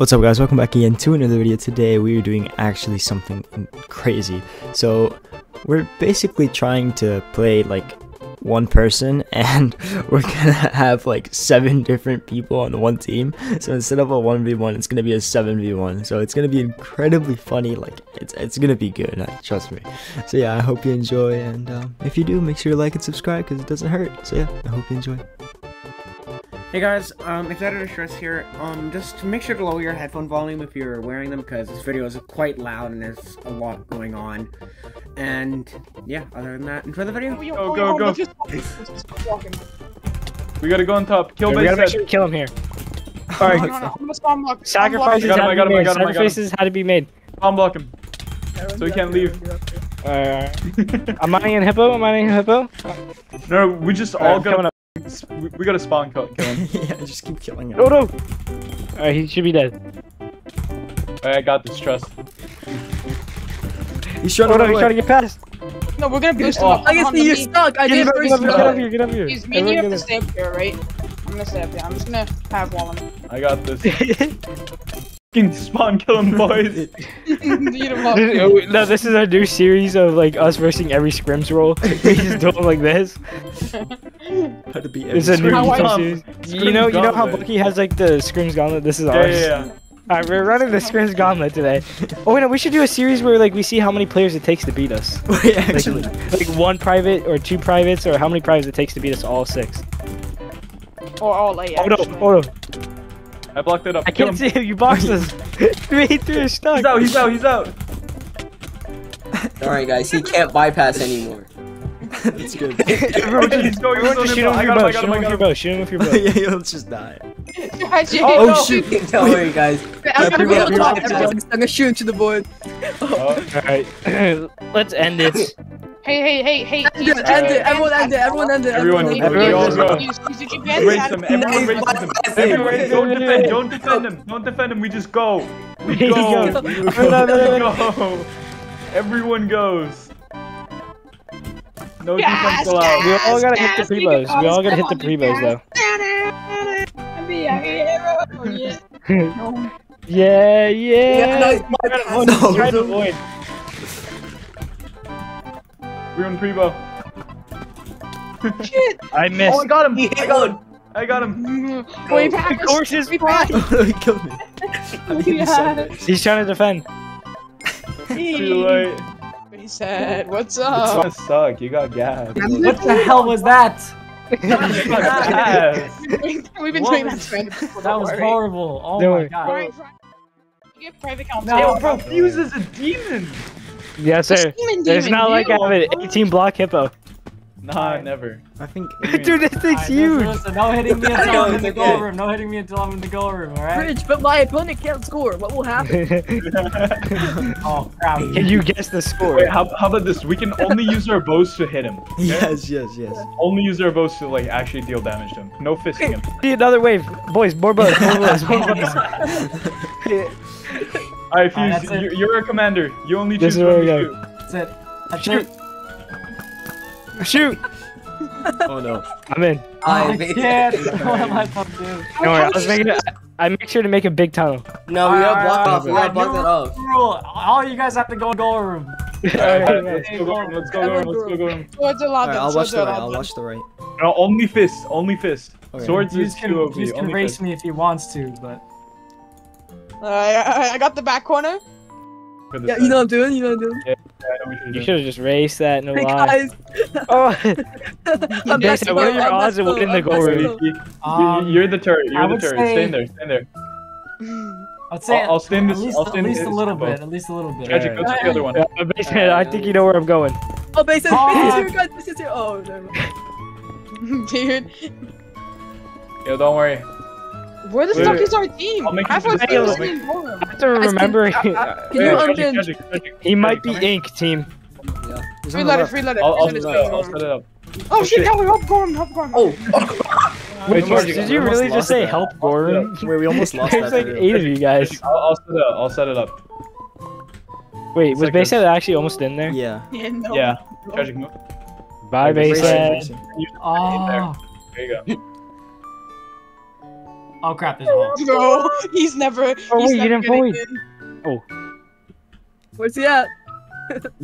What's up, guys? Welcome back again to another video. Today we are doing actually something crazy. So we're basically trying to play like one person, and we're gonna have like 7 different people on one team. So instead of a 1v1, it's gonna be a 7v1. So it's gonna be incredibly funny. Like it's gonna be good, like, trust me. So yeah, I hope you enjoy, and if you do, make sure you like and subscribe because it doesn't hurt. So yeah, I hope you enjoy. Hey guys, it's Editor Stress here. Just make sure to lower your headphone volume if you're wearing them, because this video is quite loud and there's a lot going on. And yeah, other than that, enjoy the video. Go, go, go! We gotta go on top. Kill Bqsshead. We gotta make sure we kill him here. All right. No, I'm gonna spawn block. Sacrifices had to be made. Sacrifices had to be made. Spawn block him, so he can't leave. All right. Am I in hippo? Am I in hippo? No, we just all gonna. We gotta spawn kill him. Yeah, just keep killing him. No! Alright, he should be dead. Alright, I got this, trust. He's trying to get past. No, we're gonna boost him up. I guess you're stuck. I didn't boost him up. Get up here, get up here. He's mean, you have to stay up here, right? I'm gonna stay up here. I'm just gonna have wall him. I got this. Fucking spawn kill him, boys. No, this is our new series of like us versing every scrims roll. We just do it like this. How to beat every scrims. You know how Bucky has like the scrims gauntlet. This is ours. Yeah. Alright, we're running the scrims gauntlet today. Oh wait, no, we should do a series where like we see how many players it takes to beat us. Wait, actually, like 1 private or 2 privates, or how many privates it takes to beat us all 6. Or all 8. Hold on. I blocked it up. I can't see him. You boxed us. He's stuck. He's out. Alright, guys. He can't bypass anymore. That's good. Everyone just shoot him with your bow. Shoot him with your bow. Yeah, he'll just die. Oh, shoot. Don't worry, guys. I'm gonna shoot him to the board. Alright. Let's end it. Hey! End it! Everyone end it! Everyone go! Everyone raise him! Don't defend him! We just go! No. Everyone goes! No defense allowed! We all gotta hit the prevos! though! Yeah! Try to avoid! We're in Prebo. Shit! I missed. Oh, I got him! I got him! Wait, he killed me. He's trying to defend. It's too late. He said, what's up? It's gonna suck, you got gas. What the hell was that? We've been doing that trend before. That was horrible. Oh my god. You get private counsel. No, Profuse is a demon! Yes, sir. It's not like I have an 18 block hippo. Nah, never. I think. Dude, this thing's huge. Listen, no hitting me until I'm in the goal room. No hitting me until I'm in the goal room. All right. Bridge, but my opponent can't score. What will happen? Oh crap! Can you guess the score? Wait, how about this? We can only use our bows to hit him. Okay? Yes. Only use our bows to like actually deal damage to him. No fisting him. See another wave, boys. More bows. More bows. Alright, Fuse, you're a commander. You only choose when you shoot. That's it. Shoot! Oh no. I'm in. I'm dead. What am I supposed to do? Don't worry, I make sure to make a big tunnel. No, we gotta block off. We gotta block that off. All you guys have to go in goal room. Let's go. I'll watch the right. No, only fist. Swords is 2 of you. Fuse can race me if he wants to, but. I got the back corner. Yeah, you know what I'm doing. Yeah, you should have just raced that. No lie. Oh. What are your odds of winning the goal room? You're the turret. Stay in there. I'd say I'll stand this. At least a little bit. Tragic, go to the other one. Bqsshead, I think you know where I'm going. Oh, Bqsshead, this is here. Oh, never. Dude. Yo, don't worry. Where the fuck is our team? I have to remember. He might be ink team. Yeah. Free letter. I'll set it up. Oh shit, Kelly, help Gorm, Oh. Wait, did you really just say help Gorm? Wait, we almost lost that. There's like 8 of you guys. I'll set it up. Wait, was Bqsshead actually almost in there? Yeah. Tragic move. Bye, Bqsshead. There you go. Oh crap, there's a hole. No, he's never. Oh, he's wait, you didn't point. Oh. Where's he at?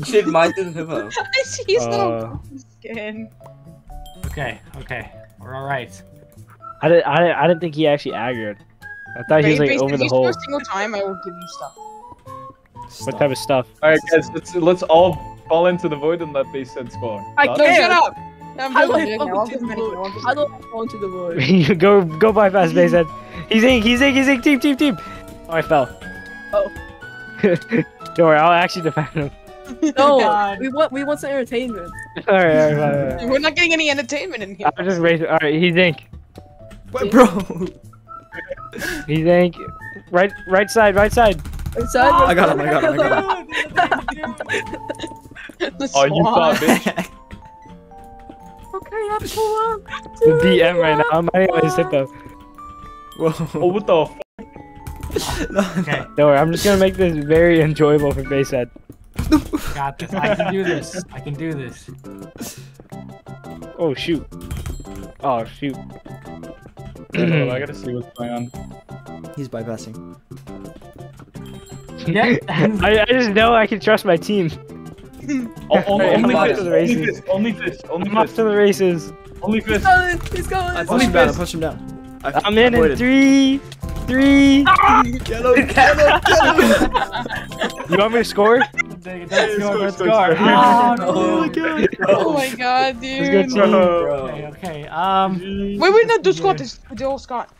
Shit, mine didn't have a. He's not skin. Okay, okay. We're alright. I didn't think he actually aggroed. I thought he was like over the hole. Every single time I will give you stuff. What type of stuff? Alright guys, let's all fall into the void and let Bqsshead spawn. I can't! Shut up! How do I fall into the void? Go bypass Bqsshead. He's in. Team. Oh, I fell. Oh. Don't worry, I'll actually defend him. No, we want some entertainment. Alright. We're not getting any entertainment in here. I'll just raise it. Alright, he's in. What, bro? He's in. Right side. I got him, I got him. Oh, you thought, bitch. Okay, I'm cool. The DM right now. I'm not even gonna hit them. Whoa. Oh, what the f? Okay. Don't worry, I'm just gonna make this very enjoyable for Bqsshead. Got this. I can do this. Oh, shoot. Hold on, I gotta see what's going on. He's bypassing. Yeah. I just know I can trust my team. Only fist. I'm off to the races. Only fist. He's going. Push him down. I'm in avoided. In three. Ah! Get him. You want me to score? Let's score. Oh my god. Oh my god, dude. Let's go team. Okay. Wait, no, do Scott. Do all Scott.